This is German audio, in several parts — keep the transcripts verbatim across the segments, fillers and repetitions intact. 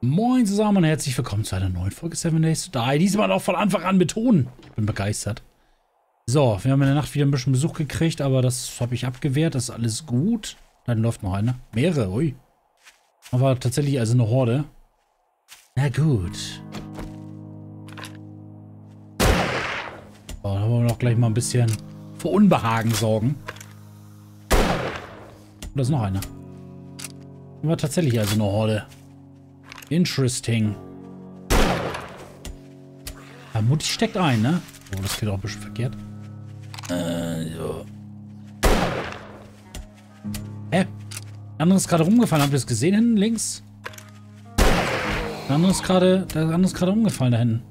Moin zusammen und herzlich willkommen zu einer neuen Folge Seven Days to Die. Diesmal auch von Anfang an betonen. Ich bin begeistert. So, wir haben in der Nacht wieder ein bisschen Besuch gekriegt, aber das habe ich abgewehrt. Das ist alles gut. Dann läuft noch eine. Mehrere, ui. Aber tatsächlich also eine Horde. Na gut. So, da wollen wir noch gleich mal ein bisschen für Unbehagen sorgen. Und da ist noch eine. Aber tatsächlich also eine Horde. Interesting. Vermutlich steckt ein, ne? Oh, das geht auch ein bisschen verkehrt. Äh, so. Hä? Der andere ist gerade rumgefallen. Habt ihr das gesehen hinten links? Der andere ist gerade, der andere ist gerade rumgefallen da hinten.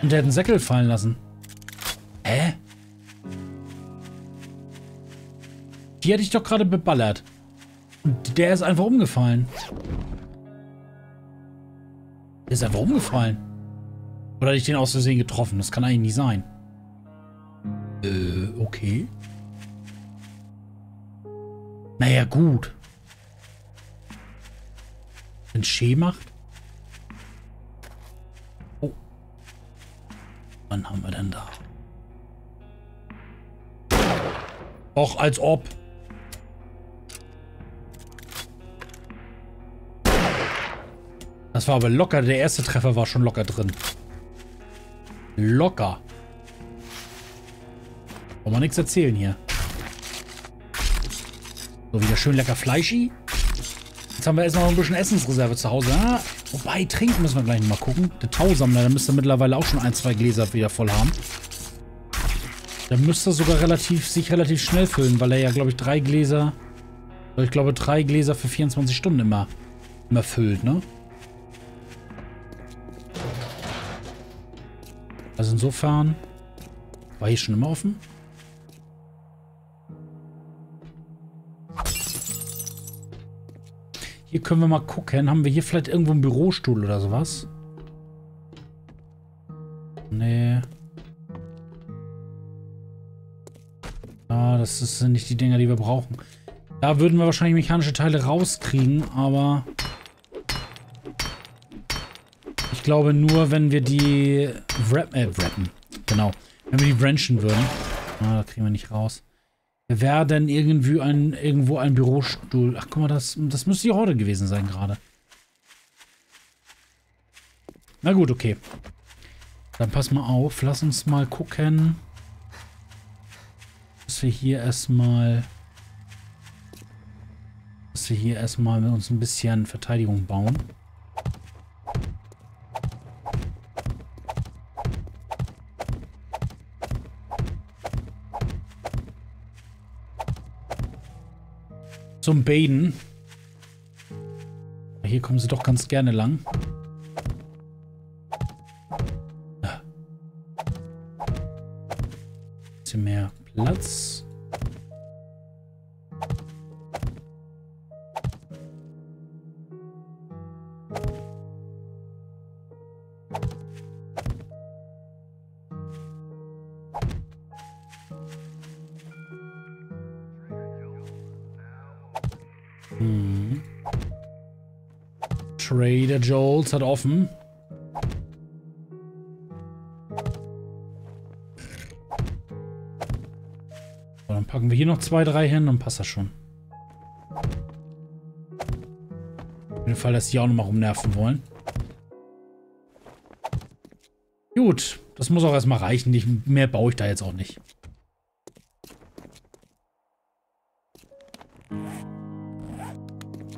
Und der hat einen Säckel fallen lassen. Hä? Die hätte ich doch gerade beballert. Und der ist einfach umgefallen. Der ist einfach umgefallen. Oder hatte ich den aus Versehen getroffen? Das kann eigentlich nicht sein. Äh, okay. Naja, gut. Wenn Schee macht. Oh. Wann haben wir denn da? Och, als ob. Das war aber locker. Der erste Treffer war schon locker drin. Locker. Braucht man nichts erzählen hier. So, wieder schön lecker fleischig. Jetzt haben wir erst noch ein bisschen Essensreserve zu Hause. Ah, wobei, trinken müssen wir gleich mal gucken. Der Tausammler, der müsste mittlerweile auch schon ein, zwei Gläser wieder voll haben. Der müsste sogar relativ, sich relativ schnell füllen, weil er ja, glaube ich, drei Gläser... Ich glaube, drei Gläser für vierundzwanzig Stunden immer, immer füllt, ne? Also insofern war hier schon immer offen. Hier können wir mal gucken. Haben wir hier vielleicht irgendwo einen Bürostuhl oder sowas? Nee. Ah, das sind nicht die Dinger, die wir brauchen. Da würden wir wahrscheinlich mechanische Teile rauskriegen, aber... Ich glaube nur, wenn wir die wrap, äh, wrappen, genau, wenn wir die branchen würden. Ah, da kriegen wir nicht raus. Wäre denn irgendwie ein, irgendwo ein Bürostuhl? Ach, guck mal, das, das müsste die Horde gewesen sein gerade. Na gut, okay. Dann pass mal auf, lass uns mal gucken, dass wir hier erstmal, dass wir hier erstmal mit uns ein bisschen Verteidigung bauen. Zum Baden. Hier kommen sie doch ganz gerne lang. Ja. Ein bisschen mehr Platz. Hm. Trader Joel's hat offen. So, dann packen wir hier noch zwei, drei hin und passt das schon. Auf jeden Fall, dass die auch nochmal rumnerven wollen. Gut, das muss auch erstmal reichen. Ich, mehr baue ich da jetzt auch nicht.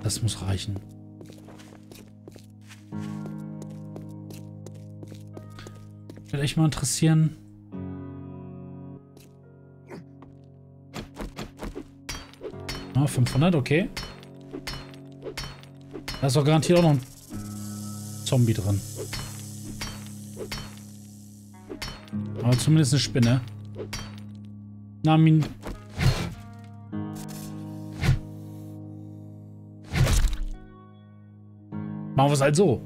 Das muss reichen. Würde echt mal interessieren. Ah, fünfhundert, okay. Da ist doch garantiert auch noch ein Zombie drin. Aber zumindest eine Spinne. Namin. Machen wir es halt so.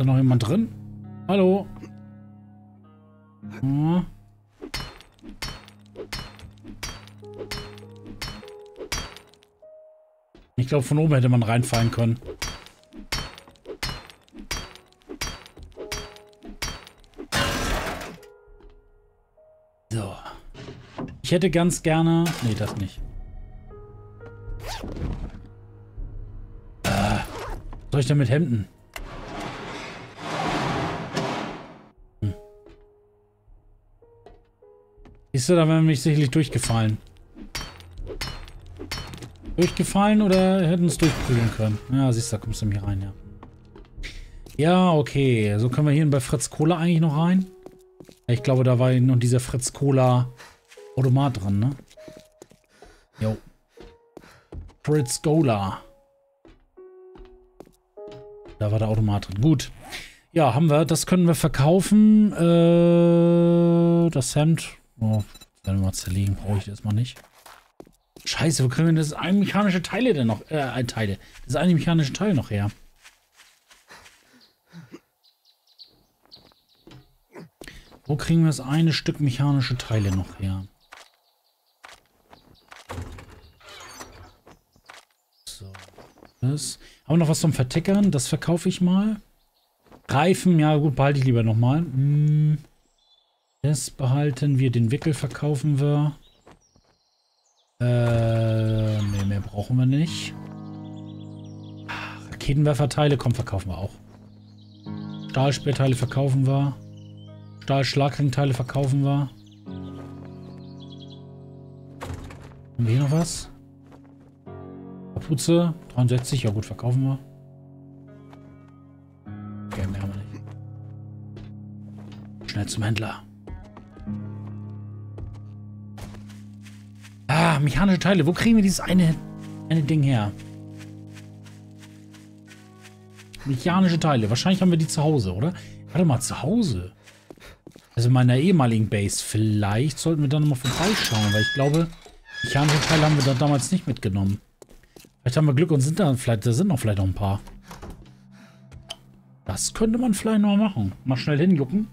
Da noch jemand drin? Hallo? Ja. Ich glaube, von oben hätte man reinfallen können. So. Ich hätte ganz gerne... Nee, das nicht. Äh, was soll ich denn mit Hemden? Hm. Siehst du, da wäre mich sicherlich durchgefallen. Durchgefallen oder hätten es durchprügeln können? Ja, siehst du, da kommst du mir rein, ja. Ja, okay. So können wir hier bei Fritz Cola eigentlich noch rein. Ich glaube, da war noch dieser Fritz Cola Automat dran, ne? Jo. Fritz Cola. Da war der Automat drin. Gut. Ja, haben wir. Das können wir verkaufen. Äh, das Hemd. Oh, wenn wir mal zerlegen, brauche ich das mal nicht. Scheiße, wo kriegen wir das eine mechanische Teile denn noch? Äh, Teile. Das eine mechanische Teil noch her. Wo kriegen wir das eine Stück mechanische Teile noch her? So. Das. Haben wir noch was zum Vertickern? Das verkaufe ich mal. Reifen, ja gut, behalte ich lieber nochmal. Das behalten wir. Den Wickel verkaufen wir. Äh, nee, mehr brauchen wir nicht. Raketenwerferteile, komm, verkaufen wir auch. Stahlsperrteile verkaufen wir. Stahlschlagringteile verkaufen wir. Haben wir hier noch was? Kapuze, dreiundsechzig, ja gut, verkaufen wir. Okay, mehr haben wir nicht. Schnell zum Händler. Mechanische Teile. Wo kriegen wir dieses eine, eine Ding her? Mechanische Teile. Wahrscheinlich haben wir die zu Hause, oder? Warte mal, zu Hause? Also in meiner ehemaligen Base. Vielleicht sollten wir da nochmal vorbeischauen, weil ich glaube, mechanische Teile haben wir da damals nicht mitgenommen. Vielleicht haben wir Glück und sind da vielleicht, da sind noch vielleicht noch ein paar. Das könnte man vielleicht noch machen. Mal schnell hingucken.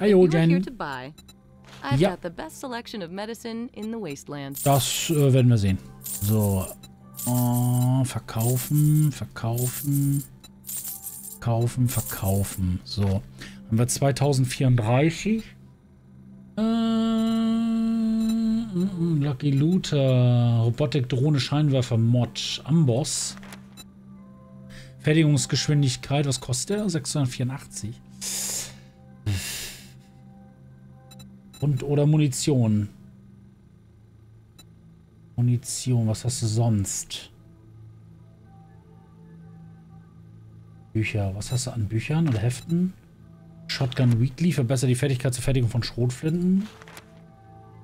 Hallo, Jen. I've ja. got the best selection of medicine in the wasteland. Das äh, werden wir sehen. So. Oh, verkaufen, verkaufen, verkaufen, verkaufen. So. Haben wir zweitausendvierunddreißig. Äh, Lucky Looter. Robotik, Drohne, Scheinwerfer, Mod. Amboss. Fertigungsgeschwindigkeit. Was kostet der? sechshundertvierundachtzig. Und oder Munition. Munition, was hast du sonst? Bücher, was hast du an Büchern oder Heften? Shotgun Weekly, verbessert die Fertigkeit zur Fertigung von Schrotflinten.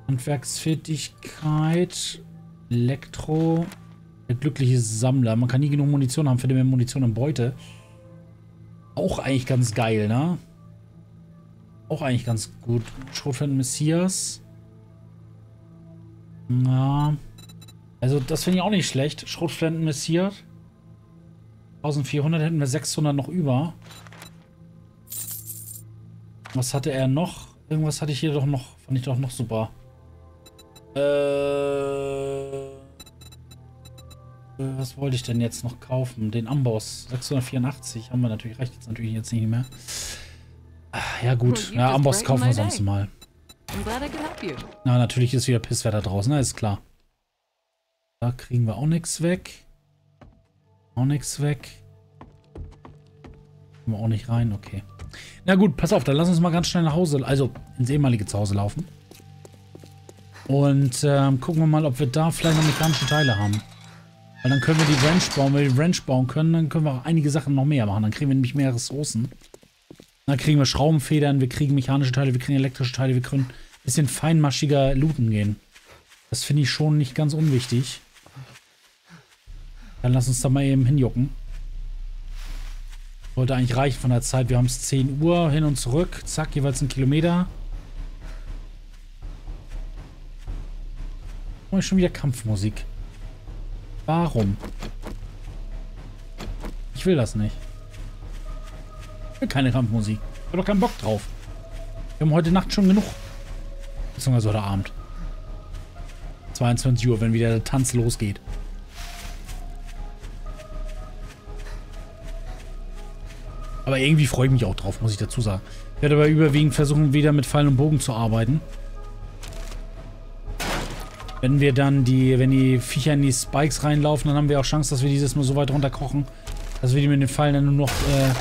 Handwerksfertigkeit, Elektro, der glückliche Sammler. Man kann nie genug Munition haben, für die mehr Munition in Beute. Auch eigentlich ganz geil, ne? Auch eigentlich ganz gut. Schrotflinten Messias. Na. Also das finde ich auch nicht schlecht. Schrotflinten Messias. eintausendvierhundert hätten wir sechshundert noch über. Was hatte er noch? Irgendwas hatte ich hier doch noch. Fand ich doch noch super. Äh. Was wollte ich denn jetzt noch kaufen? Den Amboss. sechshundertvierundachtzig. Haben wir natürlich. Reicht jetzt natürlich jetzt nicht mehr. Ja gut, ja, Amboss kaufen wir sonst mal. Na, natürlich ist wieder Pisswetter draußen, na ist klar. Da kriegen wir auch nichts weg. Auch nichts weg. Kommen wir auch nicht rein, okay. Na gut, pass auf, dann lass uns mal ganz schnell nach Hause, also ins ehemalige Zuhause laufen. Und ähm, gucken wir mal, ob wir da vielleicht noch mechanische Teile haben. Weil dann können wir die Ranch bauen, wenn wir die Ranch bauen können, dann können wir auch einige Sachen noch mehr machen. Dann kriegen wir nämlich mehr Ressourcen. Da kriegen wir Schraubenfedern, wir kriegen mechanische Teile, wir kriegen elektrische Teile, wir können ein bisschen feinmaschiger looten gehen. Das finde ich schon nicht ganz unwichtig. Dann lass uns da mal eben hinjucken. Sollte eigentlich reichen von der Zeit. Wir haben es zehn Uhr hin und zurück. Zack, jeweils einen Kilometer. Oh, schon wieder Kampfmusik. Warum? Ich will das nicht. Ich will keine Kampfmusik. Ich habe doch keinen Bock drauf. Wir haben heute Nacht schon genug. Beziehungsweise heute Abend. zweiundzwanzig Uhr, wenn wieder der Tanz losgeht. Aber irgendwie freue ich mich auch drauf, muss ich dazu sagen. Ich werde aber überwiegend versuchen, wieder mit Pfeilen und Bogen zu arbeiten. Wenn wir dann die, wenn die Viecher in die Spikes reinlaufen, dann haben wir auch Chance, dass wir dieses mal so weit runterkochen, dass wir die mit den Pfeilen dann nur noch, äh,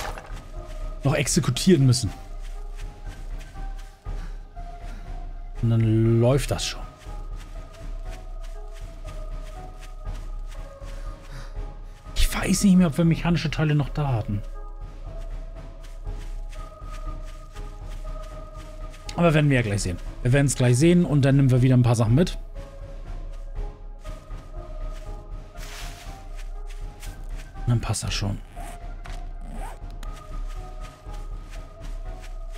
noch exekutieren müssen. Und dann läuft das schon. Ich weiß nicht mehr, ob wir mechanische Teile noch da hatten. Aber werden wir ja gleich sehen. Wir werden es gleich sehen und dann nehmen wir wieder ein paar Sachen mit. Und dann passt das schon.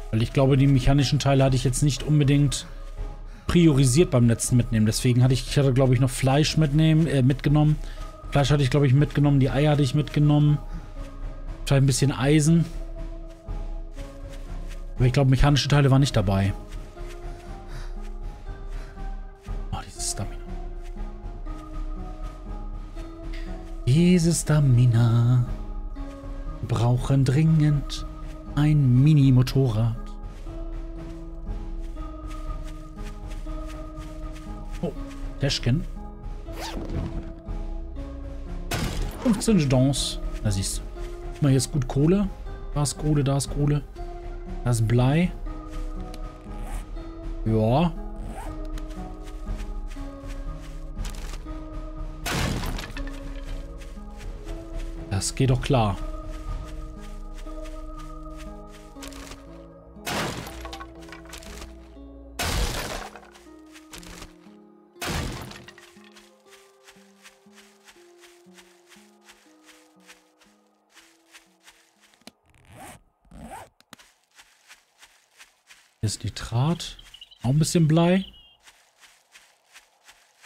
Weil ich glaube, die mechanischen Teile hatte ich jetzt nicht unbedingt priorisiert beim letzten Mitnehmen. Deswegen hatte ich, ich hatte, glaube ich, noch Fleisch mitnehmen, äh, mitgenommen. Fleisch hatte ich, glaube ich, mitgenommen. Die Eier hatte ich mitgenommen. Vielleicht ein bisschen Eisen. Aber ich glaube, mechanische Teile waren nicht dabei. Oh, dieses Stamina. Dieses Stamina. Wir brauchen dringend ein Mini-Motorrad. Oh, Dashkin. fünfzehn Dons. Da siehst du. Guck mal, hier ist gut Kohle. Da ist Kohle, da ist Kohle. Das Blei. Ja. Das geht doch klar. Ist Nitrat. Auch ein bisschen Blei.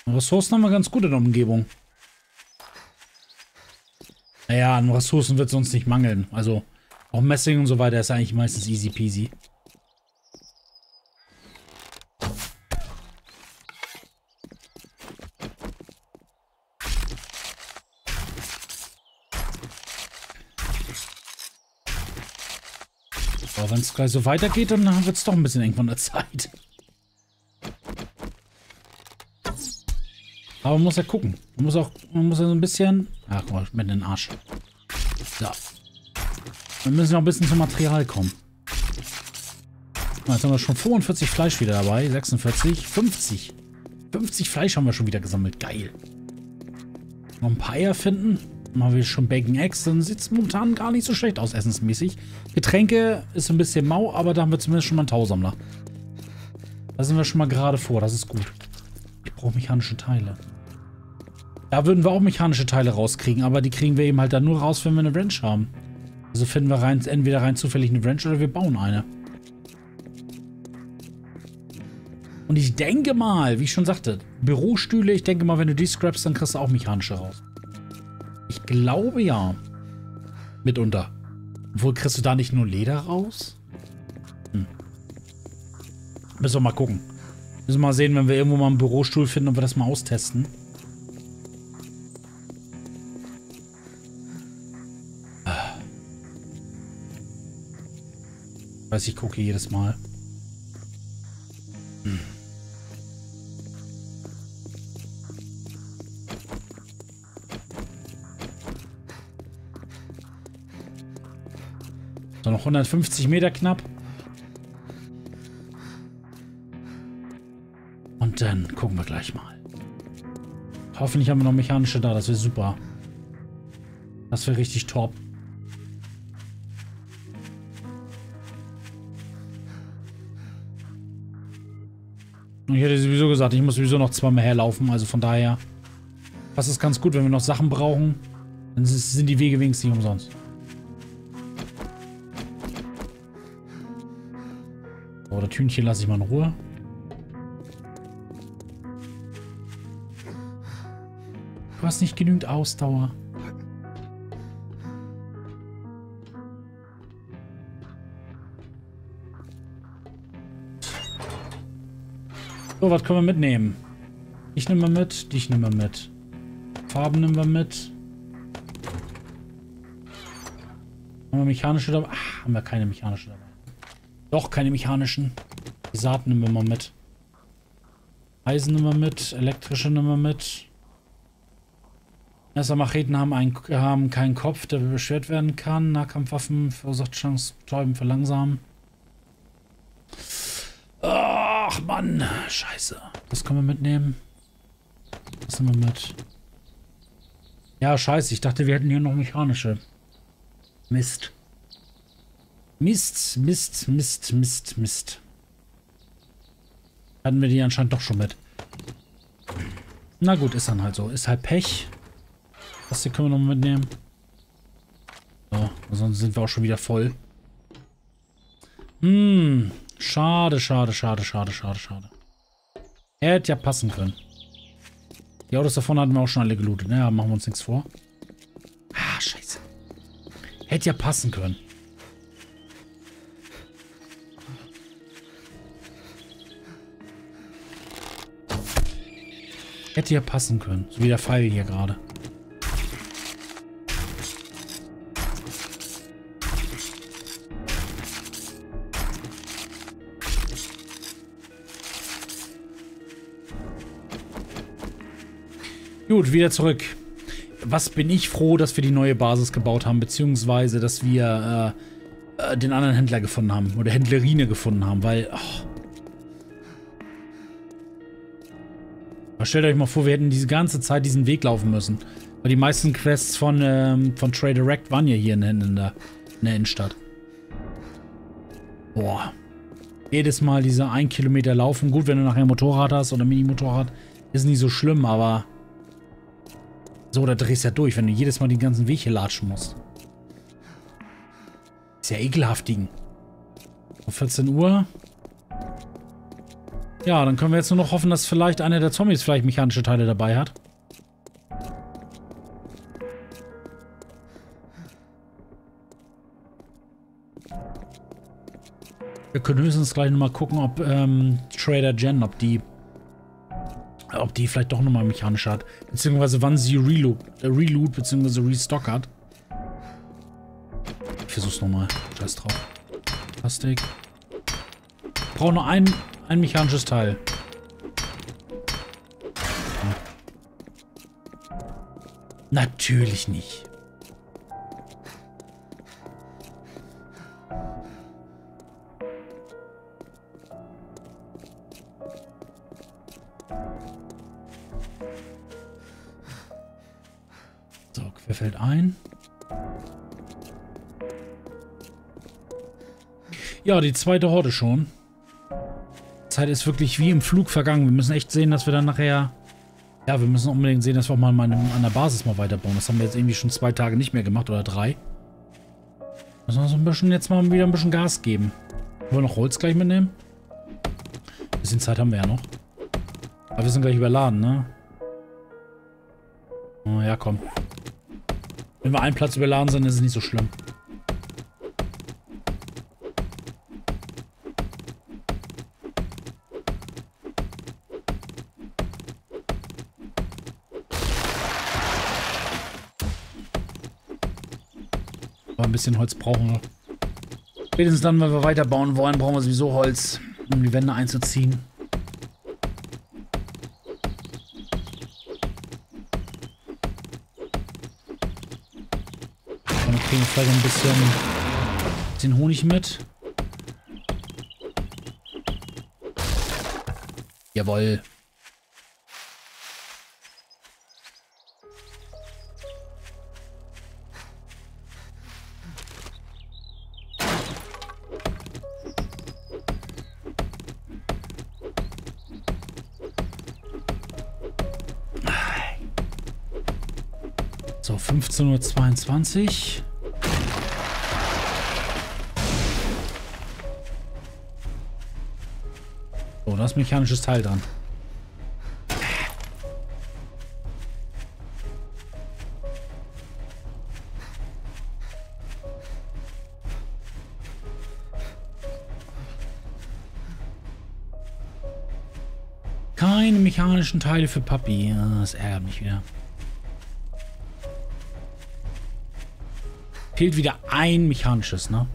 An Ressourcen haben wir ganz gut in der Umgebung. Naja, an Ressourcen wird es uns nicht mangeln. Also auch Messing und so weiter ist eigentlich meistens easy peasy. Wenn es gleich so weitergeht, dann wird es doch ein bisschen eng von der Zeit. Aber man muss ja gucken. Man muss auch, man muss ja so ein bisschen... Ach, guck mal, mit in den Arsch. So. Wir müssen noch ein bisschen zum Material kommen. Jetzt haben wir schon fünfundvierzig Fleisch wieder dabei. sechsundvierzig. fünfzig. fünfzig Fleisch haben wir schon wieder gesammelt. Geil. Noch ein paar Eier finden. Machen wir schon Bacon Eggs, dann sieht es momentan gar nicht so schlecht aus, essensmäßig. Getränke ist ein bisschen mau, aber da haben wir zumindest schon mal einen Tausammler. Da sind wir schon mal gerade vor, das ist gut. Ich brauche mechanische Teile. Da würden wir auch mechanische Teile rauskriegen, aber die kriegen wir eben halt dann nur raus, wenn wir eine Wrench haben. Also finden wir rein, entweder rein zufällig eine Wrench oder wir bauen eine. Und ich denke mal, wie ich schon sagte, Bürostühle, ich denke mal, wenn du die scrappst, dann kriegst du auch mechanische raus. Ich glaube ja. Mitunter. Obwohl, kriegst du da nicht nur Leder raus? Hm. Müssen wir mal gucken. Müssen wir mal sehen, wenn wir irgendwo mal einen Bürostuhl finden und wir das mal austesten. Ich weiß, ich gucke jedes Mal. Hm. Noch hundertfünfzig Meter knapp. Und dann gucken wir gleich mal. Hoffentlich haben wir noch mechanische da. Das wäre super. Das wäre richtig top. Und ich hätte sowieso gesagt, ich muss sowieso noch zweimal herlaufen. Also von daher passt es ganz gut, wenn wir noch Sachen brauchen. Dann sind die Wege wenigstens nicht umsonst. Oder Tünchen lasse ich mal in Ruhe. Du hast nicht genügend Ausdauer. So, was können wir mitnehmen? Ich nehme mal mit, dich nehmen wir mit. Farben nehmen wir mit. Haben wir mechanische dabei? Ach, haben wir keine mechanischen dabei. Doch, keine mechanischen. Die Saat nehmen wir mal mit. Eisen nehmen wir mit. Elektrische nehmen wir mit. Messer, Macheten haben, einen, haben keinen Kopf, der beschwert werden kann. Nahkampfwaffen verursacht Chance, betäuben, verlangsamen. Ach Mann, scheiße. Das können wir mitnehmen. Das nehmen wir mit. Ja, scheiße. Ich dachte, wir hätten hier noch mechanische. Mist. Mist, Mist, Mist, Mist, Mist. Hatten wir die anscheinend doch schon mit. Na gut, ist dann halt so. Ist halt Pech. Das hier können wir noch mitnehmen. So, sonst sind wir auch schon wieder voll. Hm, schade, schade, schade, schade, schade, schade. Hätte ja passen können. Die Autos davon hatten wir auch schon alle gelootet. Naja, machen wir uns nichts vor. Ah, scheiße. Hätte ja passen können. Hätte ja passen können. So wie der Pfeil hier gerade. Gut, wieder zurück. Was bin ich froh, dass wir die neue Basis gebaut haben, beziehungsweise, dass wir äh, äh, den anderen Händler gefunden haben oder Händlerine gefunden haben, weil... Oh. Aber stellt euch mal vor, wir hätten diese ganze Zeit diesen Weg laufen müssen. Weil die meisten Quests von, ähm, von Trader Jen waren ja hier in, in, der, in der Innenstadt. Boah. Jedes Mal diese ein Kilometer laufen. Gut, wenn du nachher ein Motorrad hast oder ein Mini-Motorrad, ist nicht so schlimm, aber... So, da drehst du ja durch, wenn du jedes Mal den ganzen Weg hier latschen musst. Ist ja ekelhaft, Ding. Um vierzehn Uhr. Ja, dann können wir jetzt nur noch hoffen, dass vielleicht einer der Zombies vielleicht mechanische Teile dabei hat. Wir können höchstens gleich nochmal gucken, ob ähm, Trader Jen, ob die... ob die vielleicht doch nochmal mechanisch hat. Beziehungsweise wann sie Reload, äh, Reload beziehungsweise Restock hat. Ich versuch's nochmal. Scheiß drauf. Plastik. Ich brauche nur ein, ein mechanisches Teil. Hm. Natürlich nicht. Fällt ein. Ja, die zweite Horde schon. Die Zeit ist wirklich wie im Flug vergangen. Wir müssen echt sehen, dass wir dann nachher... Ja, wir müssen unbedingt sehen, dass wir auch mal an der Basis mal weiterbauen. Das haben wir jetzt irgendwie schon zwei Tage nicht mehr gemacht oder drei. Müssen wir so ein bisschen jetzt mal wieder ein bisschen Gas geben. Wollen wir noch Holz gleich mitnehmen? Ein bisschen Zeit haben wir ja noch. Aber wir sind gleich überladen, ne? Oh, ja, komm. Wenn wir einen Platz überladen sind, ist es nicht so schlimm. Aber ein bisschen Holz brauchen wir. Spätestens dann, wenn wir weiterbauen wollen, brauchen wir sowieso Holz, um die Wände einzuziehen. Vielleicht ein bisschen, bisschen Honig mit. Jawohl. So, fünfzehn Uhr zweiundzwanzig. Da ist ein mechanisches Teil dran. Keine mechanischen Teile für Papi. Das ärgert mich wieder. Fehlt wieder ein mechanisches, ne?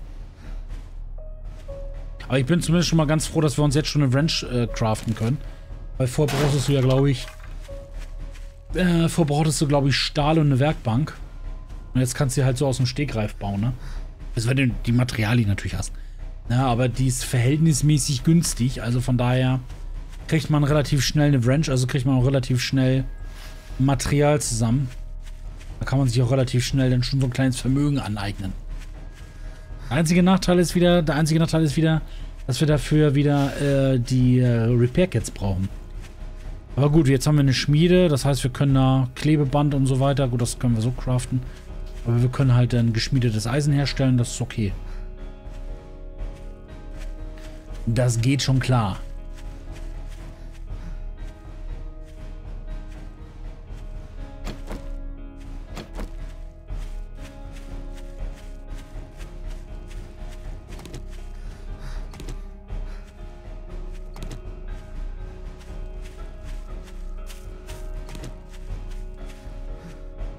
Aber ich bin zumindest schon mal ganz froh, dass wir uns jetzt schon eine Wrench äh, craften können. Weil vorher brauchtest du ja, glaube ich... Äh, vorher brauchtest du, glaube ich, Stahl und eine Werkbank. Und jetzt kannst du halt so aus dem Stegreif bauen, ne? Also wenn du die Materialien natürlich hast. Ja, aber die ist verhältnismäßig günstig. Also von daher kriegt man relativ schnell eine Wrench. Also kriegt man auch relativ schnell Material zusammen. Da kann man sich auch relativ schnell dann schon so ein kleines Vermögen aneignen. Der einzige Nachteil ist wieder, der einzige Nachteil ist wieder, dass wir dafür wieder äh, die äh, Repair-Kits brauchen. Aber gut, jetzt haben wir eine Schmiede. Das heißt, wir können da Klebeband und so weiter. Gut, das können wir so craften. Aber wir können halt dann geschmiedetes Eisen herstellen. Das ist okay. Das geht schon klar.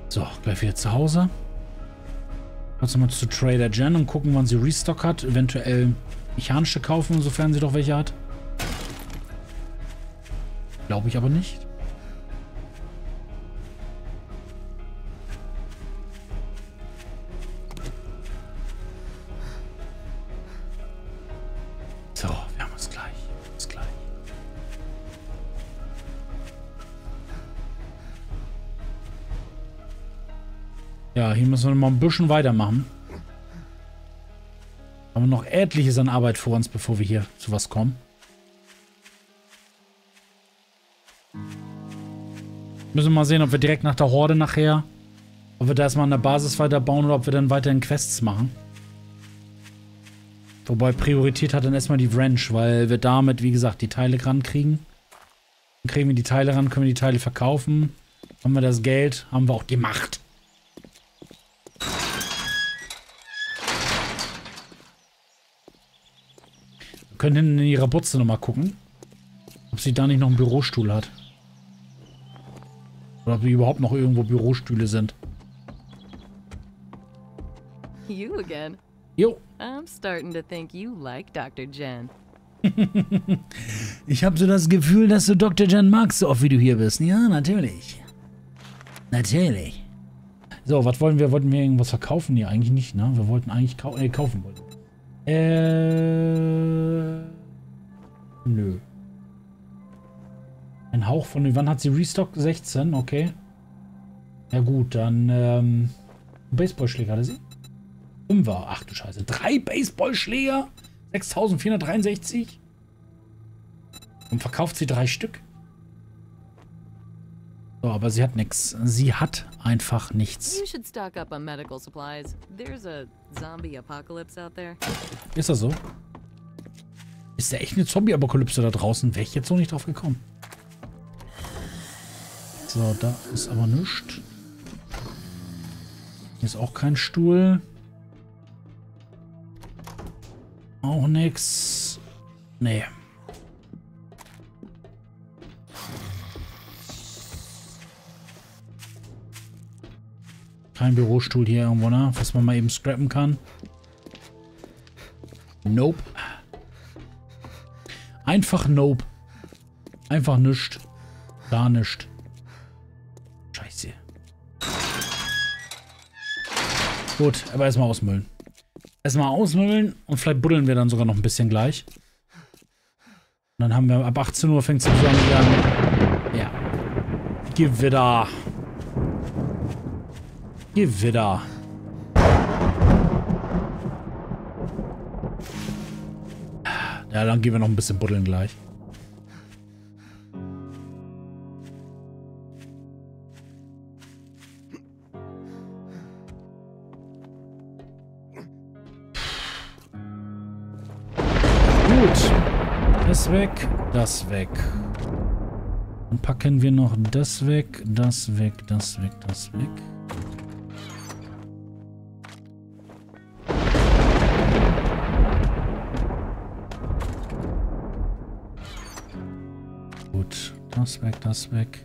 So, gleich wieder zu Hause. Kurz nochmal zu Trader Jen und gucken, wann sie Restock hat. Eventuell mechanische kaufen, sofern sie doch welche hat. Glaube ich aber nicht. So, wir haben uns gleich. Uns gleich. Ja, hier müssen wir noch mal ein bisschen weitermachen. Haben wir noch etliches an Arbeit vor uns, bevor wir hier zu was kommen. Müssen wir mal sehen, ob wir direkt nach der Horde nachher, ob wir da erstmal an der Basis weiterbauen oder ob wir dann weiterhin Quests machen. Wobei Priorität hat dann erstmal die Wrench, weil wir damit, wie gesagt, die Teile rankriegen. Dann kriegen wir die Teile ran, können wir die Teile verkaufen. Haben wir das Geld, haben wir auch die Macht. Wir können hinten in ihrer Butze nochmal gucken, ob sie da nicht noch einen Bürostuhl hat. Oder ob die überhaupt noch irgendwo Bürostühle sind. You again. Jo. I'm starting to think you like Doktor Jen. Ich habe so das Gefühl, dass du Doktor Jen magst, so oft wie du hier bist. Ja, natürlich. Natürlich. So, was wollen wir? Wollten wir irgendwas verkaufen? Nee, eigentlich nicht, ne? Wir wollten eigentlich kau äh, kaufen. Wollten. Äh. Nö. Ein Hauch von. Wann hat sie Restock? sechzehn, okay. Ja gut, dann. Ähm, Baseballschläger hatte sie. fünf war. Ach du Scheiße. drei Baseballschläger? sechstausendvierhundertdreiundsechzig? Und verkauft sie drei Stück? So, aber sie hat nichts. Sie hat einfach nichts. Ist das so? Ist da echt eine Zombie-Apokalypse da draußen? Wäre ich jetzt noch nicht drauf gekommen. So, da ist aber nichts. Hier ist auch kein Stuhl. Auch nichts. Nee. Kein Bürostuhl hier irgendwo, ne? Was man mal eben scrappen kann. Nope. Einfach nope. Einfach nischt. Gar nischt. Scheiße. Gut, aber erstmal ausmüllen. Erstmal ausmüllen und vielleicht buddeln wir dann sogar noch ein bisschen gleich. Und dann haben wir ab achtzehn Uhr fängt es an. Ja. Gewitter. Gewitter. Ja, dann gehen wir noch ein bisschen buddeln gleich. Gut. Das weg, das weg. Dann packen wir noch das weg, das weg, das weg, das weg. Das weg, das weg.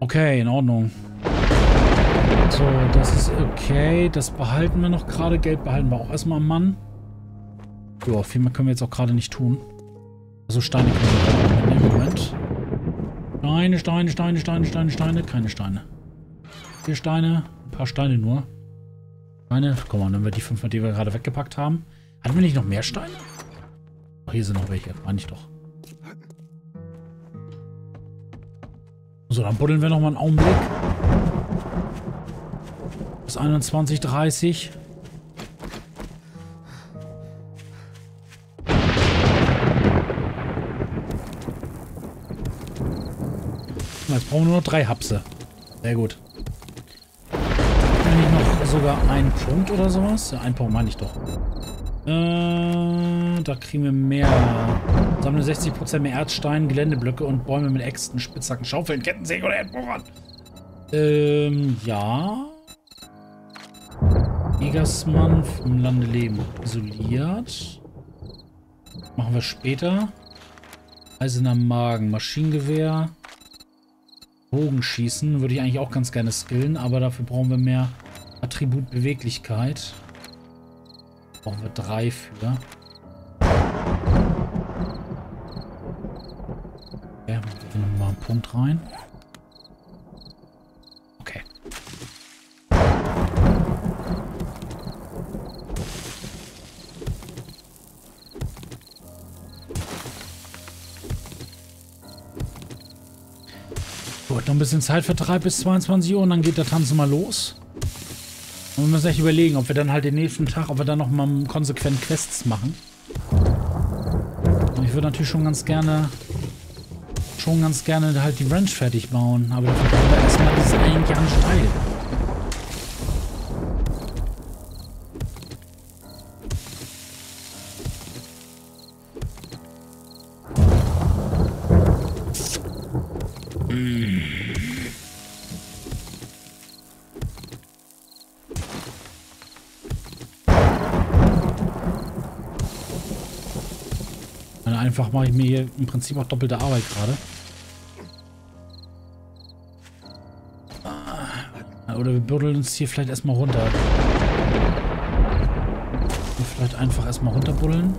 Okay, in Ordnung. So, das ist okay. Das behalten wir noch gerade. Geld behalten wir auch erstmal am Mann. Ja, viel mehr können wir jetzt auch gerade nicht tun. Also Steine können wir mitnehmen. Moment. Steine, Steine, Steine, Steine, Steine, Steine. Keine Steine. Vier Steine. Ein paar Steine nur. Steine. Komm mal, nehmen wir die fünf, die wir gerade weggepackt haben. Hatten wir nicht noch mehr Steine? Ach, hier sind noch welche. Meine ich doch. So, dann buddeln wir noch mal einen Augenblick. Bis einundzwanzig Uhr dreißig. Jetzt brauchen wir nur noch drei Hapse. Sehr gut. Kann ich noch sogar einen Punkt oder sowas? Ja, einen Punkt meine ich doch. Äh, da kriegen wir mehr. Sammeln sechzig Prozent mehr Erzstein, Geländeblöcke und Bäume mit Äxten, Spitzhacken, Schaufeln, Kettensägen oder Erdbohrern. Ähm, ja. Jägersmann vom Lande leben. Isoliert. Machen wir später. Eiserner Magen, Maschinengewehr. Bogenschießen würde ich eigentlich auch ganz gerne skillen, aber dafür brauchen wir mehr Attribut Beweglichkeit. Brauchen wir drei für. Okay, wir nehmen mal einen Punkt rein. Okay. Noch ein bisschen Zeitvertreib bis zweiundzwanzig Uhr und dann geht der Tanz mal los. Und wir müssen echt überlegen, ob wir dann halt den nächsten Tag, ob wir dann nochmal konsequent Quests machen. Und ich würde natürlich schon ganz gerne schon ganz gerne halt die Ranch fertig bauen, aber dafür brauchen wir erstmal diesen einen Gang steil. Einfach mache ich mir hier im Prinzip auch doppelte Arbeit gerade. Oder wir buddeln uns hier vielleicht erstmal runter. Und vielleicht einfach erstmal runterbuddeln.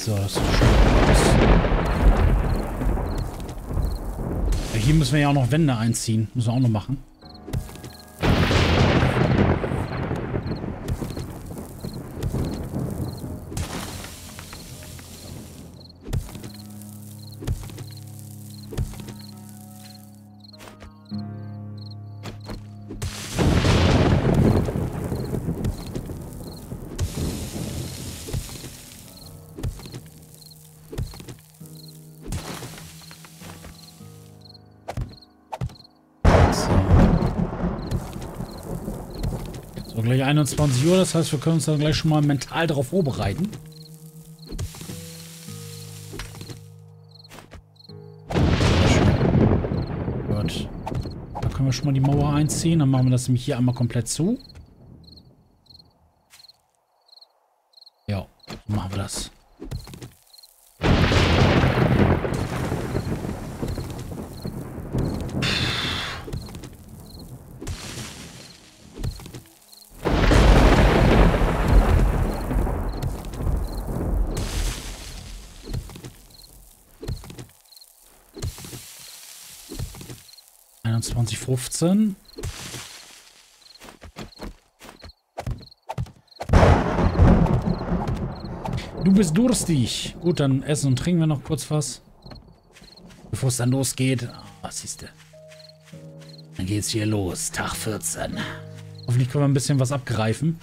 So, das sieht schon aus. Hier müssen wir ja auch noch Wände einziehen. Müssen wir auch noch machen. Gleich einundzwanzig Uhr, das heißt, wir können uns dann gleich schon mal mental darauf vorbereiten. Gut. Da können wir schon mal die Mauer einziehen. Dann machen wir das nämlich hier einmal komplett zu. Ja, so machen wir das. zwanzig fünfzehn. Du bist durstig. Gut, dann essen und trinken wir noch kurz was. bevor es dann losgeht. Oh, siehst du. Dann geht's hier los. Tag vierzehn. Hoffentlich können wir ein bisschen was abgreifen.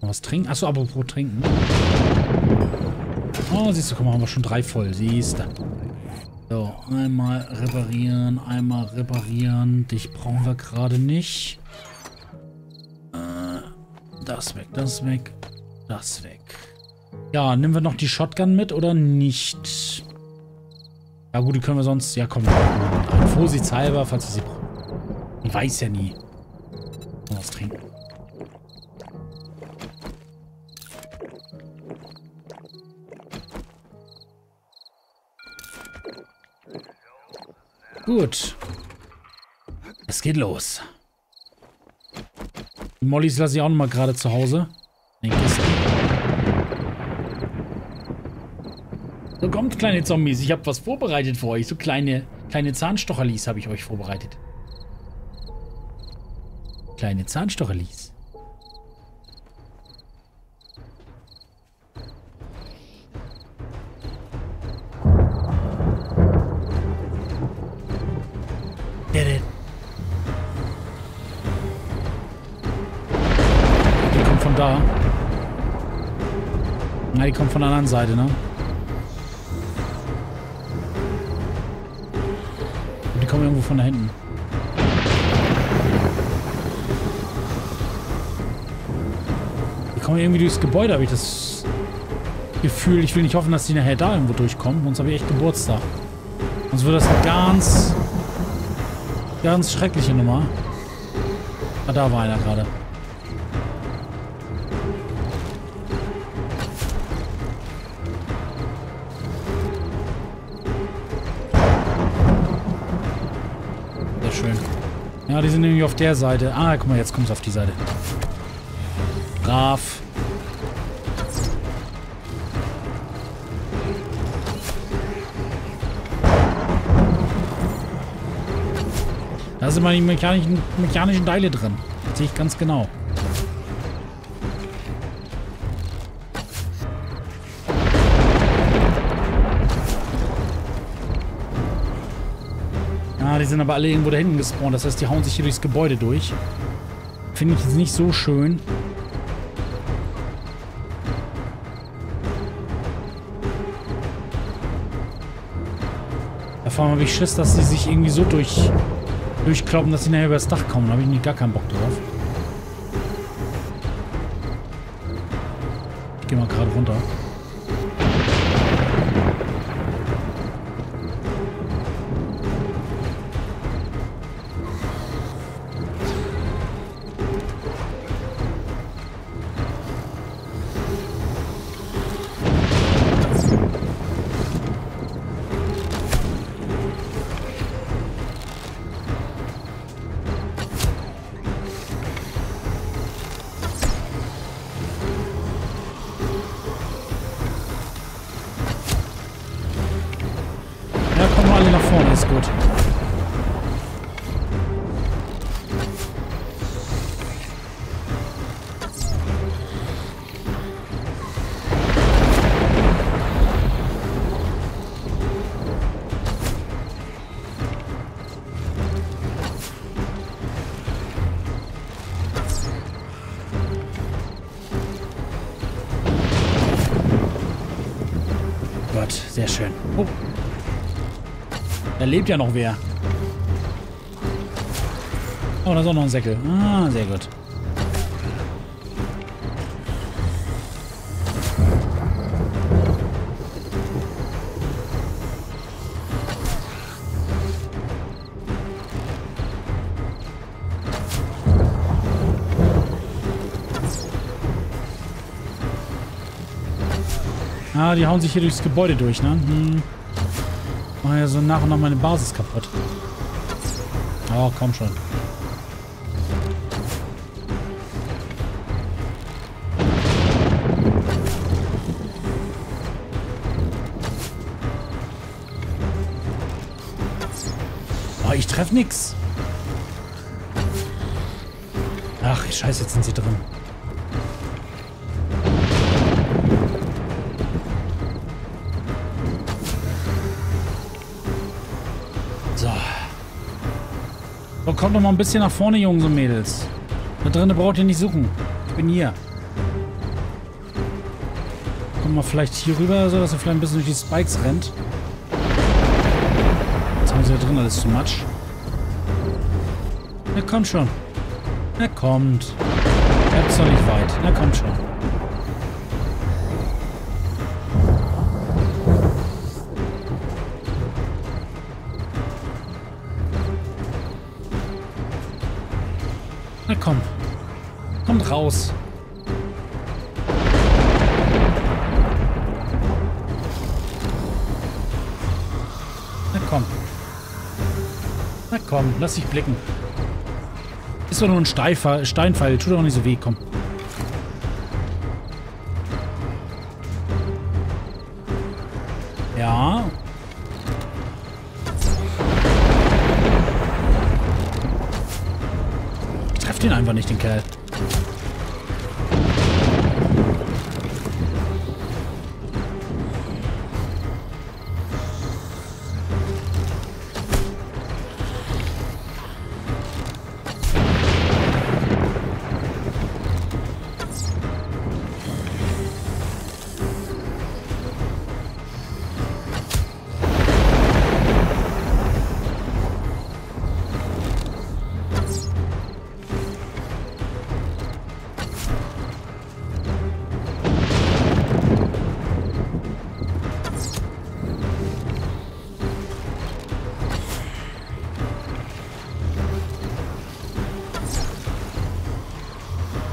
Was trinken? Achso, apropos trinken. Oh, siehst du, guck mal, haben wir schon drei voll. Siehst du. So, einmal reparieren, einmal reparieren. Dich brauchen wir gerade nicht. Äh, das weg, das weg, das weg. Ja, nehmen wir noch die Shotgun mit oder nicht? Ja gut, die können wir sonst... Ja komm, vorsichtshalber, falls wir sie brauchen. Ich weiß ja nie. Was trinken. Gut. Es geht los. Die Mollys lasse ich auch nochmal gerade zu Hause. Den Kisten. So, kommt, kleine Zombies. Ich habe was vorbereitet für euch. So kleine, kleine Zahnstocherlis habe ich euch vorbereitet. Kleine Zahnstocherlis. Da. Na, die kommt von der anderen Seite, ne? Die kommen irgendwo von da hinten. Die kommen irgendwie durchs Gebäude, habe ich das Gefühl. Ich will nicht hoffen, dass die nachher da irgendwo durchkommen. Sonst habe ich echt Geburtstag. Sonst wird das eine ganz, ganz schreckliche Nummer. Ah, da war einer gerade. Ja, die sind nämlich auf der Seite. Ah, guck mal, jetzt kommt es auf die Seite. Brav. Da sind mal die mechanischen, mechanischen Teile drin. Das sehe ich ganz genau. Die sind aber alle irgendwo da hinten gespawnt. Das heißt, die hauen sich hier durchs Gebäude durch. Finde ich jetzt nicht so schön. Da vorne habe ich Schiss, dass sie sich irgendwie so durch, durchkloppen, dass sie nachher übers Dach kommen. Da habe ich nicht gar keinen Bock drauf. Ich gehe mal gerade runter. Sehr schön. Oh. Da lebt ja noch wer. Oh, da ist auch noch ein Säckel. Ah, sehr gut. Ah, die hauen sich hier durchs Gebäude durch, ne? Hm. Mach ja so nach und nach meine Basis kaputt. Oh, komm schon. Oh, ich treffe nix. Ach, scheiße, jetzt sind sie drin. So, kommt doch mal ein bisschen nach vorne, Jungs und Mädels. Da drinnen braucht ihr nicht suchen. Ich bin hier. Kommt mal vielleicht hier rüber, so dass er vielleicht ein bisschen durch die Spikes rennt. Jetzt haben sie da drin alles too much. Na komm schon. Na kommt. Bleibt's doch nicht weit. Na kommt schon. Na komm. Kommt raus. Na komm. Na komm, lass dich blicken. Ist doch nur ein Steifer, Steinpfeil, tut doch nicht so weh, komm. Ja. Ich treff den einfach nicht, den Kerl.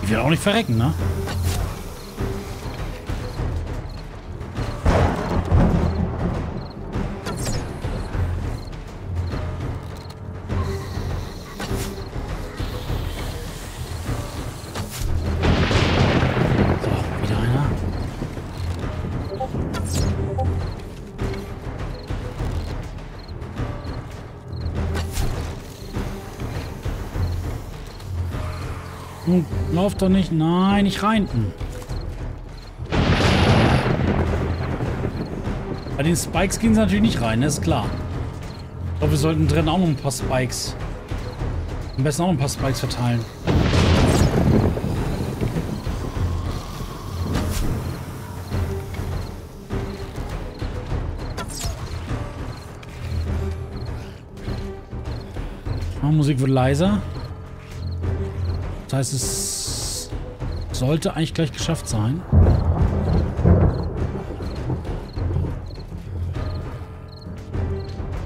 Ich will auch nicht verrecken, ne? So, wieder einer. Hm. Lauf doch nicht. Nein, nicht rein. Hm. Bei den Spikes gehen sie natürlich nicht rein, das ist klar. Ich glaube, wir sollten drin auch noch ein paar Spikes. Am besten auch noch ein paar Spikes verteilen. Die Musik wird leiser. Das heißt, es sollte eigentlich gleich geschafft sein.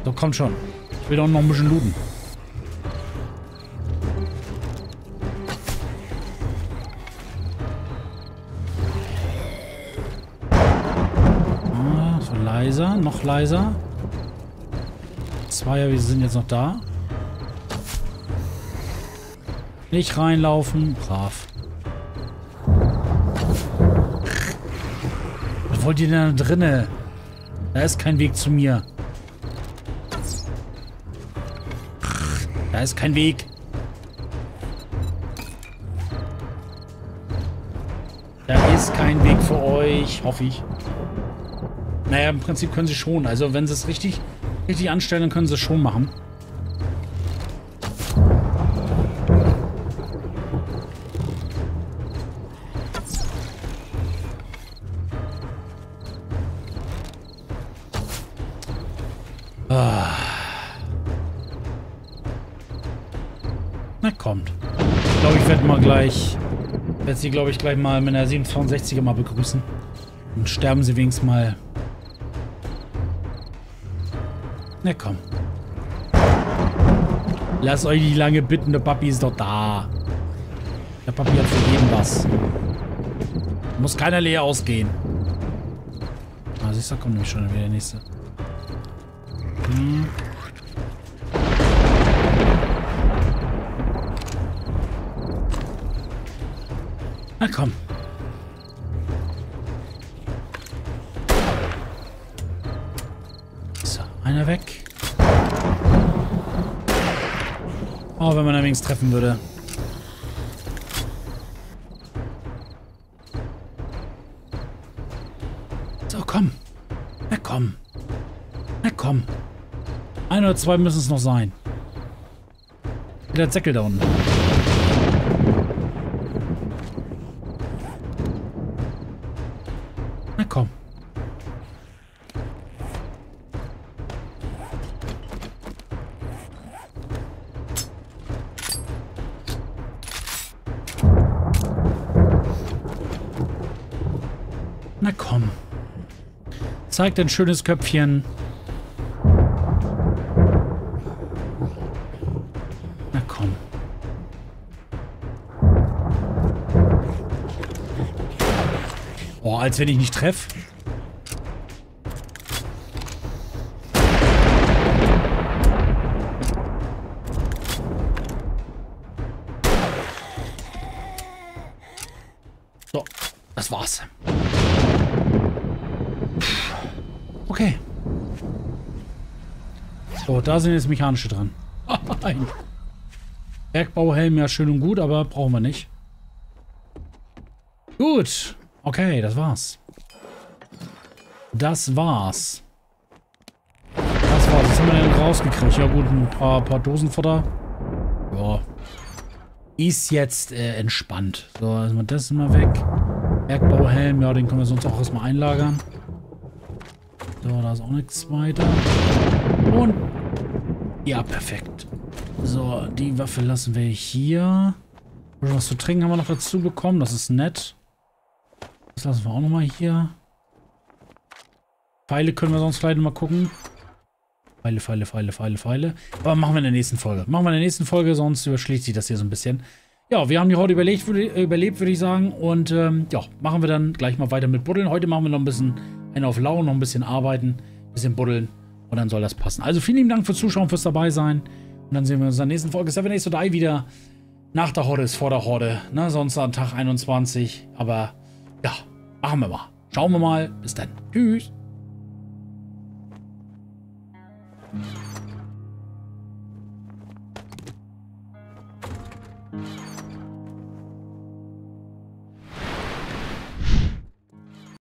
So, komm schon. Ich will doch noch ein bisschen looten. Ah, so leiser, noch leiser. Zweier, wir sind jetzt noch da. Nicht reinlaufen. Brav. Wollt ihr denn da drinne? Da ist kein Weg zu mir. Da ist kein Weg. Da ist kein Weg für euch, hoffe ich. Naja, im Prinzip können sie schon. Also wenn sie es richtig, richtig anstellen, dann können sie es schon machen. Na kommt. Ich glaube, ich werde mal gleich. Werde sie, glaube ich, gleich mal mit einer siebenhundertzweiundsechziger mal begrüßen. Und sterben sie wenigstens mal. Na komm. Lasst euch nicht lange bitten, der Papi ist doch da. Der Papi hat für jeden was. Muss keiner leer ausgehen. Ah, siehst du, da kommt nämlich schon wieder der nächste. Hm. Na komm. So, einer weg. Oh, wenn man da wenigstens treffen würde. So, komm. Na komm. Na komm. Ein oder zwei müssen es noch sein. Der Zeckel da unten. Na komm. Na komm. Zeig dein schönes Köpfchen. Na komm. Oh, als wenn ich nicht treffe. So, das war's. Okay. So, da sind jetzt mechanische dran. Nein. Bergbauhelm, ja, schön und gut, aber brauchen wir nicht. Gut. Okay, das war's. Das war's. Das war's. Was haben wir denn rausgekriegt? Ja gut, ein paar, paar Dosenfutter. Ja. Ist jetzt äh, entspannt. So, also das mal weg. Bergbauhelm, ja, den können wir sonst auch erstmal einlagern. So, da ist auch nichts weiter. Und... ja, perfekt. So, die Waffe lassen wir hier. Was zu trinken haben wir noch dazu bekommen. Das ist nett. Das lassen wir auch nochmal hier. Pfeile können wir sonst vielleicht nochmal gucken. Pfeile, Pfeile, Pfeile, Pfeile, Pfeile. Aber machen wir in der nächsten Folge. Machen wir in der nächsten Folge, sonst überschlägt sich das hier so ein bisschen. Ja, wir haben die Horde überlebt, würde ich sagen. Und ähm, ja, machen wir dann gleich mal weiter mit Buddeln. Heute machen wir noch ein bisschen... einen auf Lau, noch ein bisschen arbeiten, ein bisschen buddeln und dann soll das passen. Also vielen lieben Dank fürs Zuschauen, fürs dabei sein und dann sehen wir uns in der nächsten Folge Seven Days to Die wieder. Nach der Horde ist vor der Horde, ne? Sonst an Tag einundzwanzig, aber ja, machen wir mal. Schauen wir mal. Bis dann. Tschüss.